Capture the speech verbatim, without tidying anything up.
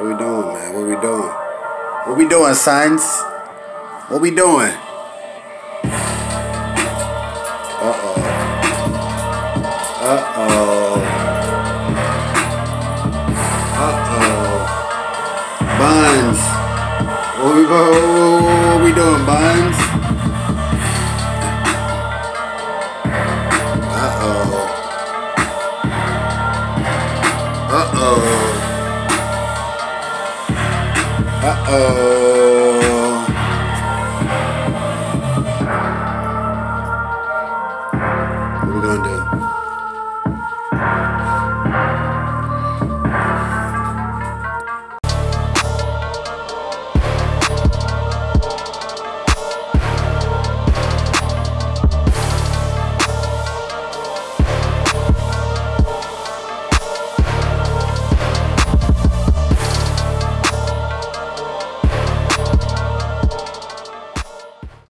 What we doing, man? What we doing? What we doing, sons? What we doing? Uh-oh. Uh-oh. Uh-oh. Buns. What we, what we doing, Buns? Uh-oh. Uh-oh. Uh-oh.